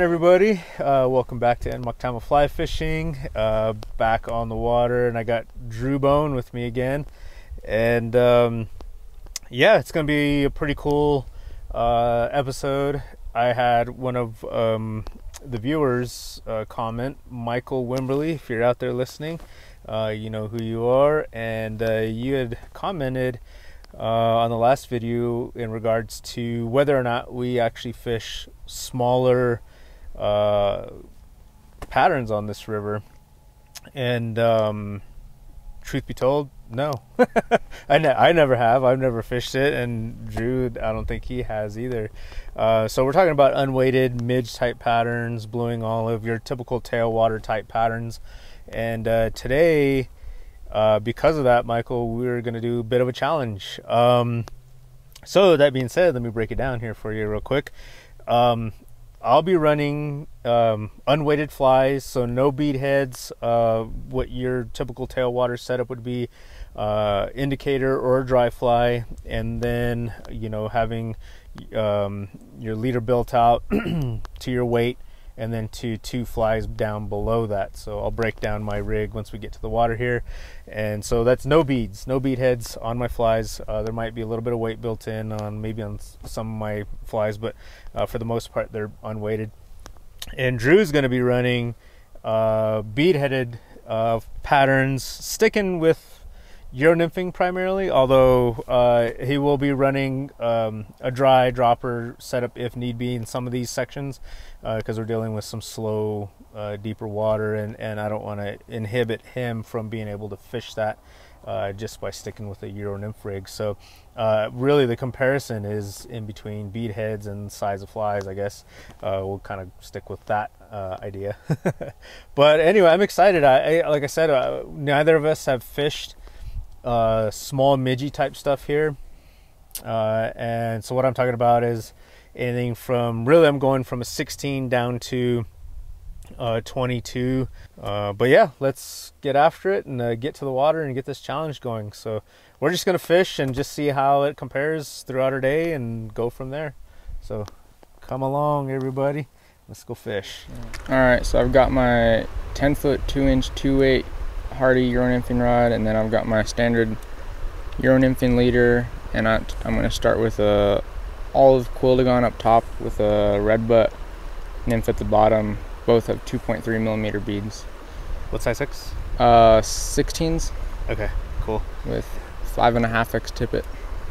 Everybody, welcome back to NMaktima Fly Fishing. Back on the water, and I got Drew Bone with me again. And yeah, it's gonna be a pretty cool episode. I had one of the viewers comment, Michael Wimberly. If you're out there listening, you know who you are, and you had commented on the last video in regards to whether or not we actually fish smaller patterns on this river. And truth be told, no. I never have. I've never fished it, and Drew, I don't think he has either. So we're talking about unweighted midge type patterns, blueing olive, your typical tailwater type patterns. And today, because of that, Michael, we're going to do a bit of a challenge. So that being said, let me break it down here for you real quick. I'll be running unweighted flies, so no bead heads. What your typical tailwater setup would be, indicator or dry fly, and then, you know, having your leader built out to your weight, and then to two flies down below that. So I'll break down my rig once we get to the water here. And so that's no beads, no bead heads on my flies. There might be a little bit of weight built in on maybe on some of my flies, but for the most part, they're unweighted. And Drew's gonna be running bead-headed patterns, sticking with Euro Nymphing primarily, although he will be running a dry dropper setup if need be in some of these sections, because we're dealing with some slow, deeper water, and I don't want to inhibit him from being able to fish that just by sticking with a Euro Nymph rig. So really the comparison is in between bead heads and size of flies, I guess. We'll kind of stick with that idea. But anyway, I'm excited. Like I said, neither of us have fished small midgy type stuff here, and so what I'm talking about is anything from, really I'm going from a 16 down to 22, but yeah, let's get after it and get to the water and get this challenge going. So we're just gonna fish and just see how it compares throughout our day and go from there. So come along, everybody, let's go fish. All right, so I've got my 10-foot 2-inch 2-weight Hardy Euro Nymphing rod, and then I've got my standard Euro Nymphing leader, and I'm going to start with a olive quildegon up top with a red butt nymph at the bottom. Both have 2.3 millimeter beads. What size hooks? 16s. Okay, cool. With 5.5x tippet.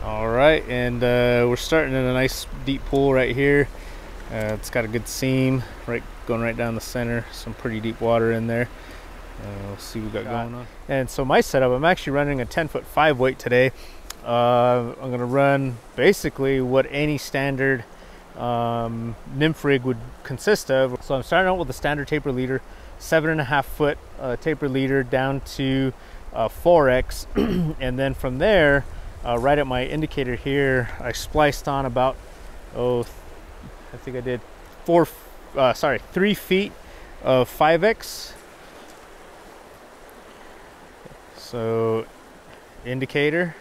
All right, and we're starting in a nice deep pool right here. It's got a good seam going right down the center. Some pretty deep water in there. We'll see what we got going on. And so my setup, I'm actually running a 10-foot 5-weight today. I'm going to run basically what any standard nymph rig would consist of. So I'm starting out with a standard taper leader, 7.5-foot taper leader down to 4X. And then from there, right at my indicator here, I spliced on about, oh, I think I did 3 feet of 5X. So indicator,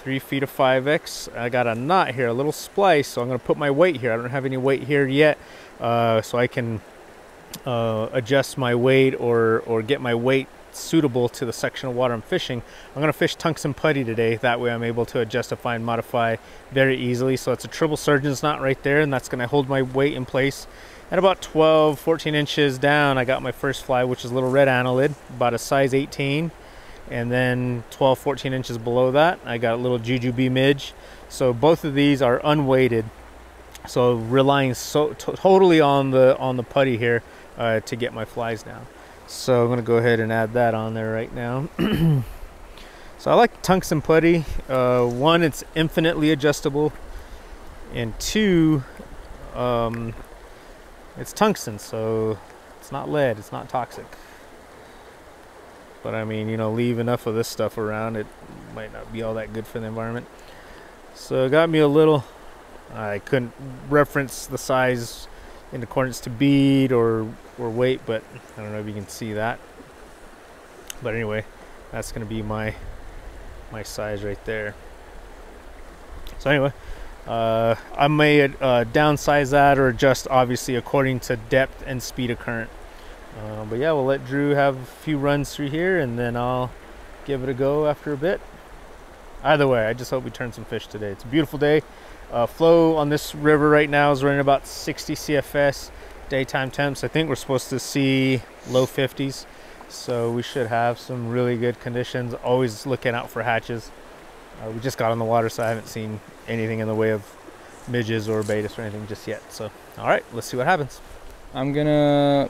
3 feet of 5X. I got a knot here, a little splice, so I'm gonna put my weight here. I don't have any weight here yet, so I can adjust my weight or get my weight suitable to the section of water I'm fishing. I'm gonna fish tungsten putty today. That way I'm able to adjust, define, and modify very easily. So it's a triple surgeon's knot right there, and that's gonna hold my weight in place. At about 12, 14 inches down, I got my first fly, which is a little red annelid, about a size 18. And then 12, 14 inches below that, I got a little jujube midge. So both of these are unweighted. So relying totally on the putty here to get my flies down. So I'm gonna go ahead and add that on there right now. So I like tungsten putty. One, it's infinitely adjustable. And two, it's tungsten, so it's not lead, it's not toxic. But I mean, you know, leave enough of this stuff around, it might not be all that good for the environment. So it got me a little, I couldn't reference the size in accordance to bead or weight, but I don't know if you can see that. But anyway, that's going to be my size right there. So anyway, I may downsize that or adjust, obviously, according to depth and speed of current. But yeah, we'll let Drew have a few runs through here, and then I'll give it a go after a bit. Either way, I just hope we turn some fish today. It's a beautiful day. Flow on this river right now is running about 60 CFS. Daytime temps, I think we're supposed to see low 50s. So we should have some really good conditions. Always looking out for hatches. We just got on the water, so I haven't seen anything in the way of midges or betas or anything just yet. So, all right, let's see what happens. I'm gonna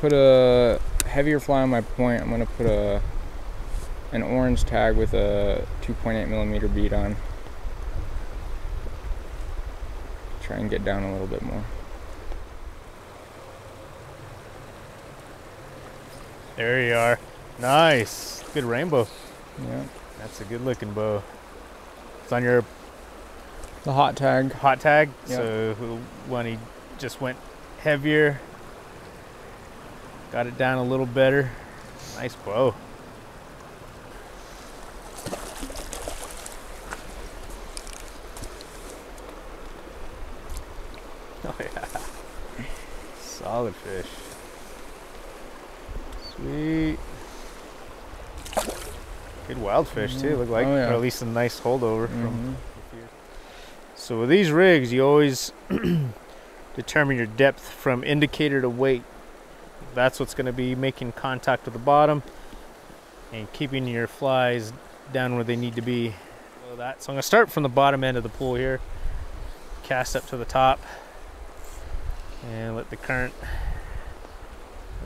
put a heavier fly on my point. I'm gonna put an orange tag with a 2.8 millimeter bead on. Try and get down a little bit more. There you are. Nice. Good rainbow. Yeah. That's a good looking bow. It's on your... the hot tag. Hot tag. Yep. So when he just went heavier, got it down a little better. Nice bow. Oh yeah. Solid fish. Sweet. Good wild fish too, look like, or at least a nice holdover from here. So with these rigs, you always determine your depth from indicator to weight. That's what's going to be making contact with the bottom and keeping your flies down where they need to be. So that, so I'm going to start from the bottom end of the pool here, cast up to the top, and let the current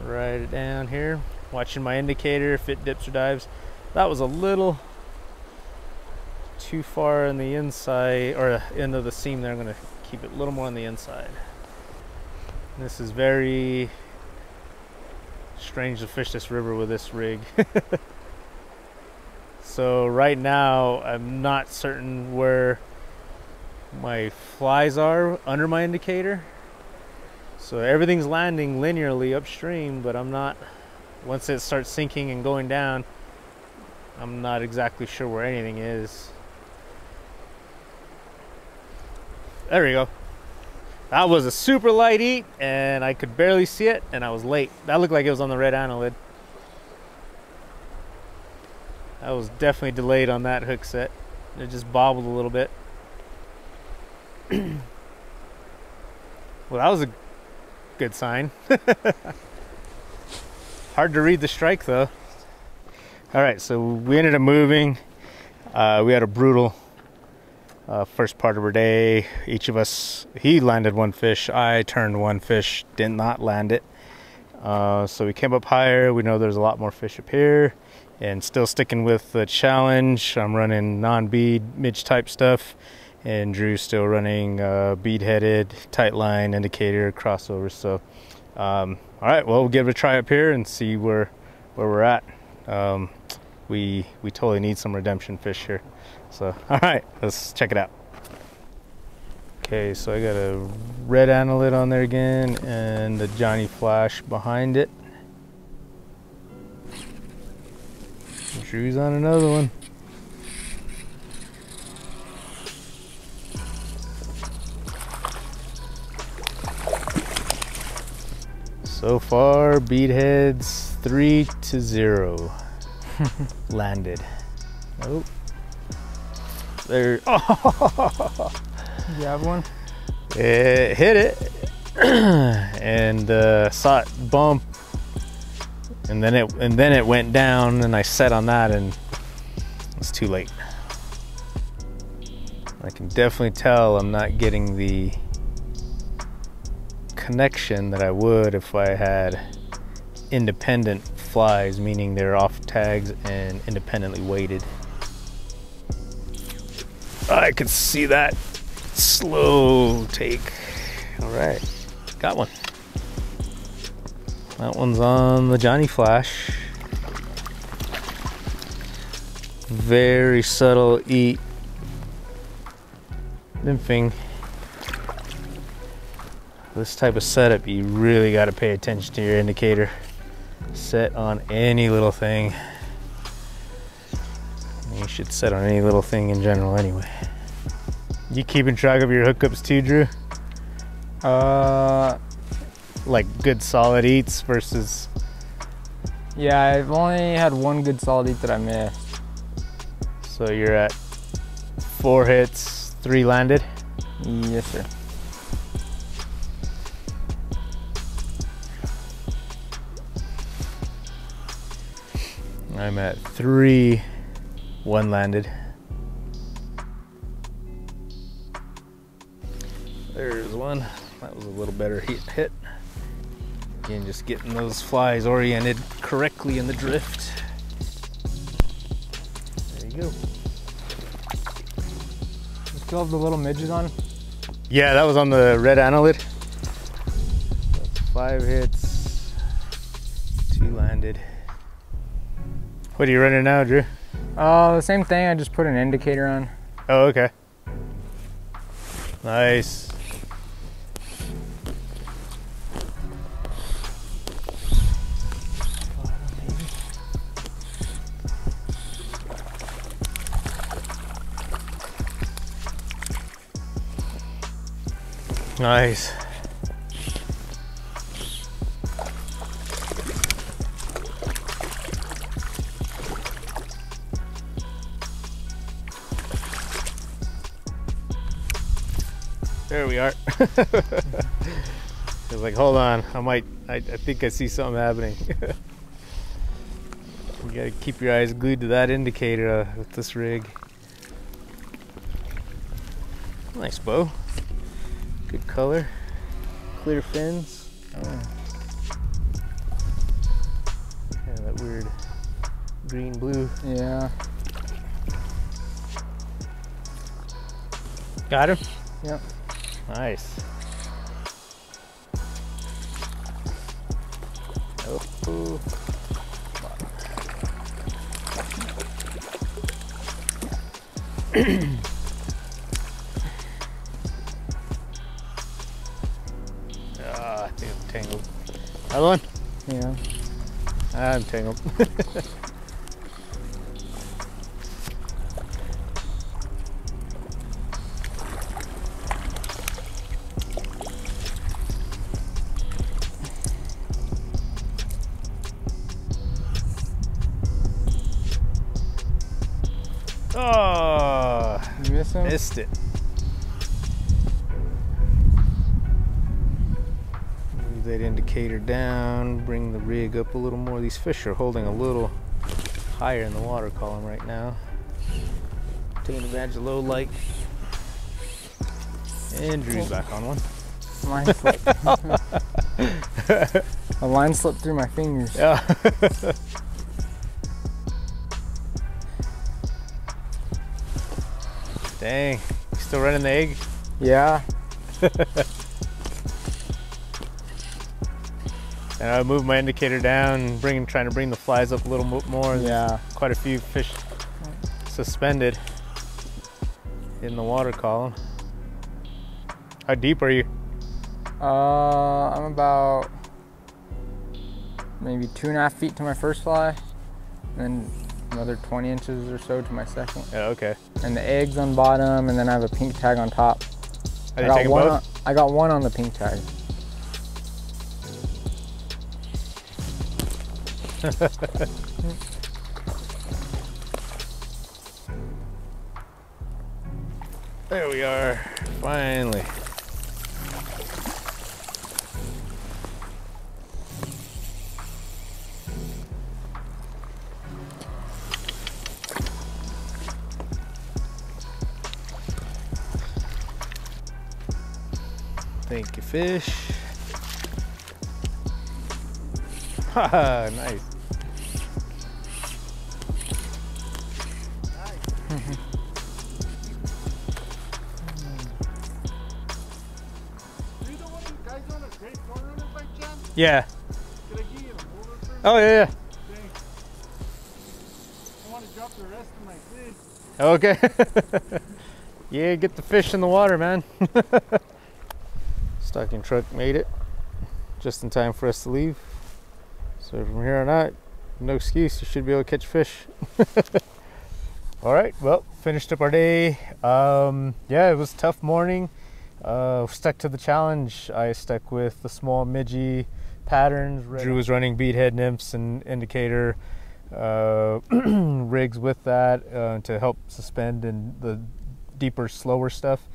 ride it down here. Watching my indicator if it dips or dives. That was a little too far in the inside or end of the seam there. I'm going to keep it a little more on the inside. And this is very strange to fish this river with this rig. So right now I'm not certain where my flies are under my indicator. So everything's landing linearly upstream, but I'm not, once it starts sinking and going down, I'm not exactly sure where anything is. There we go. That was a super light eat, and I could barely see it, and I was late. That looked like it was on the red annelid. I was definitely delayed on that hook set. It just bobbled a little bit. Well, that was a good sign. Hard to read the strike, though. All right, so we ended up moving. We had a brutal first part of our day. Each of us, he landed one fish, I turned one fish, did not land it. So we came up higher. We know there's a lot more fish up here, and still sticking with the challenge. I'm running non-bead midge type stuff, and Drew's still running bead-headed, tight line, indicator, crossover. So, all right, well, we'll give it a try up here and see where we're at. We totally need some redemption fish here. So, all right, let's check it out. Okay, so I got a red annelid on there again and the Johnny Flash behind it. Drew's on another one. So far, beadheads 3-0 landed. Oh, there. Oh, you have one. It hit it and saw it bump, and then it went down, and I set on that, and it's too late. I can definitely tell I'm not getting the connection that I would if I had independent flies, meaning they're off tags and independently weighted. I could see that slow take. All right, got one. That one's on the Johnny Flash. Very subtle eat. Nymphing. This type of setup, you really got to pay attention to your indicator. Set on any little thing. You should set on any little thing in general anyway. You keeping track of your hookups too, Drew? Like good solid eats versus... Yeah, I've only had one good solid eat that I missed. So you're at 4 hits, 3 landed? Yes, sir. I'm at 3, 1 landed. There's one. That was a little better hit. Again, just getting those flies oriented correctly in the drift. There you go. You still have the little midges on? Yeah, that was on the red annelid. That's 5 hits, 2 landed. What are you running now, Drew? The same thing, I just put an indicator on. Oh, okay. Nice. Nice. There we are. I was like, hold on, I think I see something happening. You gotta keep your eyes glued to that indicator with this rig. Nice bow. Good color. Clear fins. Oh. Yeah, that weird green-blue. Yeah. Got him? Yep. Nice. Oh. I think I'm tangled. Another one? Yeah. I'm tangled. Oh, you miss him? Missed it. Move that indicator down, bring the rig up a little more. These fish are holding a little higher in the water column right now. Taking advantage of low light. And Drew's back on one. Line slip. A line slipped through my fingers. Yeah. Dang, you still running the egg? Yeah. And I moved my indicator down, trying to bring the flies up a little bit more. Yeah. There's quite a few fish suspended in the water column. How deep are you? I'm about maybe 2.5 feet to my first fly, and another 20 inches or so to my second. Yeah, okay. And the egg's on bottom, and then I have a pink tag on top. Are you taking both? I got one on the pink tag. There we are, finally. Thank you, fish. Haha, nice. Do you know what you guys on a great corner in by chance? Yeah. Could I give you a holder? Oh, yeah, yeah. Thanks. I want to drop the rest of my food. Okay. Yeah, get the fish in the water, man. Stocking truck made it just in time for us to leave. So from here on out, no excuse, you should be able to catch fish. All right, well, finished up our day. Yeah, it was a tough morning. Stuck to the challenge. I stuck with the small midgy patterns. Drew was running beadhead nymphs and indicator rigs with that to help suspend and the deeper, slower stuff.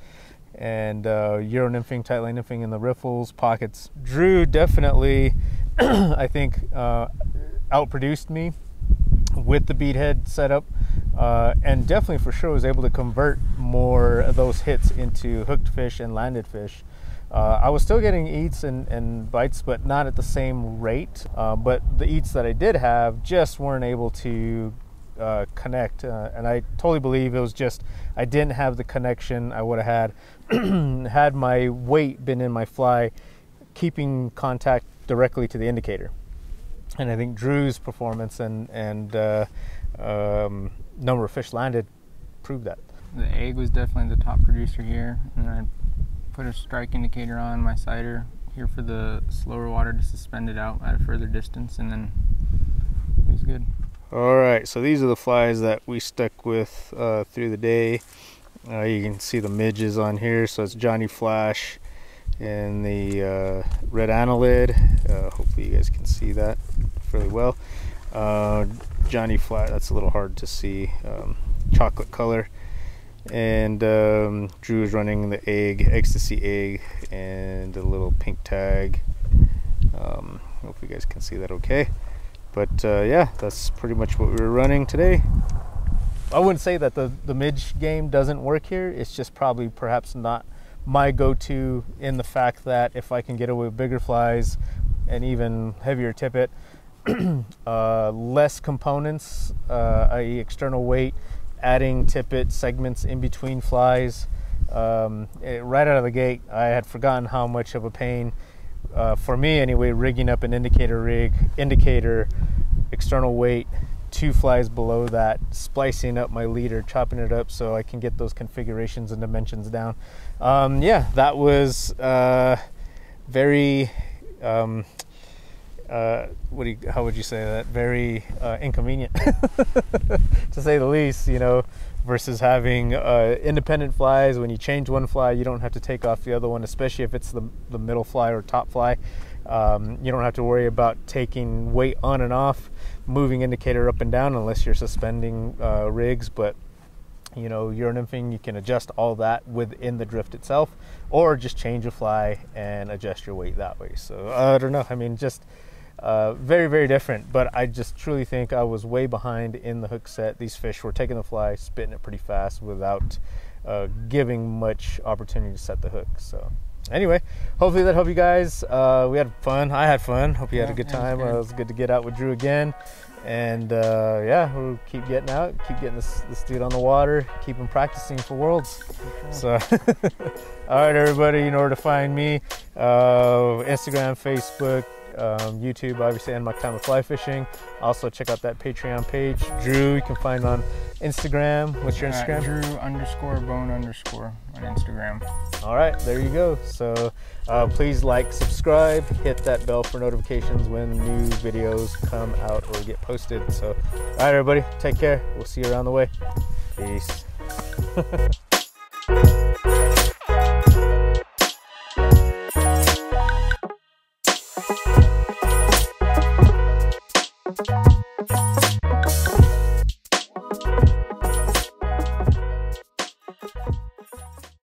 And Euro nymphing, tight line nymphing in the riffles, pockets. Drew definitely, I think, outproduced me with the beadhead setup, and definitely for sure was able to convert more of those hits into hooked fish and landed fish. I was still getting eats and bites, but not at the same rate. But the eats that I did have just weren't able to connect, and I totally believe it was just I didn't have the connection I would have had had my weight been in my fly, keeping contact directly to the indicator. And I think Drew's performance and number of fish landed proved that. The egg was definitely the top producer here, and I put a strike indicator on my sighter here for the slower water to suspend it out at a further distance, and then it was good. All right, so these are the flies that we stuck with through the day. You can see the midges on here, so it's Johnny Flash and the red annelid. Hopefully you guys can see that fairly well. Johnny Flash, that's a little hard to see, chocolate color. And Drew is running the egg, ecstasy egg, and a little pink tag. Hope you guys can see that okay. But yeah, that's pretty much what we were running today. I wouldn't say that the midge game doesn't work here. It's just probably perhaps not my go-to, in the fact that if I can get away with bigger flies and even heavier tippet, less components, i.e. external weight, adding tippet segments in between flies. Right out of the gate, I had forgotten how much of a pain, for me anyway, rigging up an indicator rig, indicator, external weight, two flies below that, splicing up my leader, chopping it up so I can get those configurations and dimensions down. Yeah, that was very, how would you say that? Very inconvenient, to say the least, you know, versus having independent flies. When you change one fly, you don't have to take off the other one, especially if it's the middle fly or top fly. You don't have to worry about taking weight on and off, moving indicator up and down, unless you're suspending rigs. But you know, Euro nymphing, you can adjust all that within the drift itself, or just change a fly and adjust your weight that way. So I don't know, I mean, just very, very different. But I just truly think I was way behind in the hook set. These fish were taking the fly, spitting it pretty fast without giving much opportunity to set the hook. So anyway, hopefully that helped you guys. We had fun. I had fun. Hope you had a good time. It was good to get out with Drew again. And yeah, we'll keep getting out, keep getting this dude on the water, keep him practicing for Worlds. Okay. So, all right, everybody, you know where to find me. Instagram, Facebook, YouTube, obviously, and NMaktima Fly Fishing. Also, check out that Patreon page. Drew, you can find on Instagram. What's your Instagram? Drew_Bone_ on Instagram. All right, there you go. So please like, subscribe, hit that bell for notifications when new videos come out or get posted. So, all right, everybody, take care. We'll see you around the way. Peace.